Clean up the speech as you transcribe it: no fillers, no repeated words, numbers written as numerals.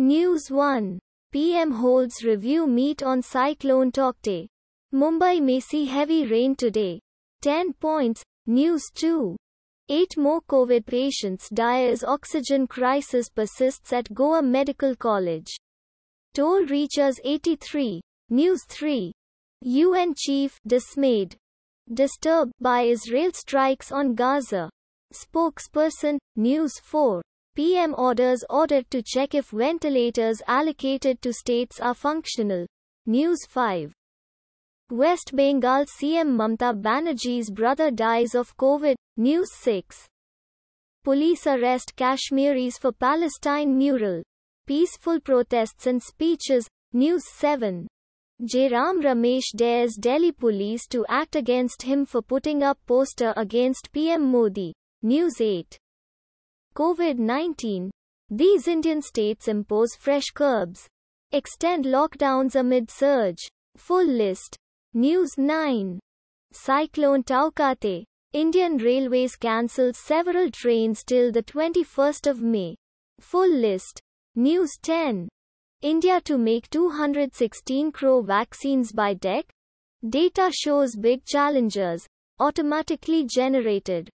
News 1. PM holds review meet on cyclone talk day. Mumbai may see heavy rain today. 10 points. News 2. 8 more COVID patients die as oxygen crisis persists at Goa Medical College. Toll reaches 83. News 3. UN chief dismayed. Disturbed by Israel strikes on Gaza. Spokesperson, News 4. PM orders audit to check if ventilators allocated to states are functional. News 5. West Bengal CM Mamata Banerjee's brother dies of COVID. News 6. Police arrest Kashmiris for Palestine mural. Peaceful protests and speeches. News 7. Jairam Ramesh dares Delhi Police to act against him for putting up poster against PM Modi. News 8. COVID-19. These Indian states impose fresh curbs. Extend lockdowns amid surge. Full list. News 9. Cyclone Taukate. Indian Railways cancels several trains till the 21st of May. Full list. News 10. India to make 216 crore vaccines by DEC? Data shows big challenges. Automatically generated.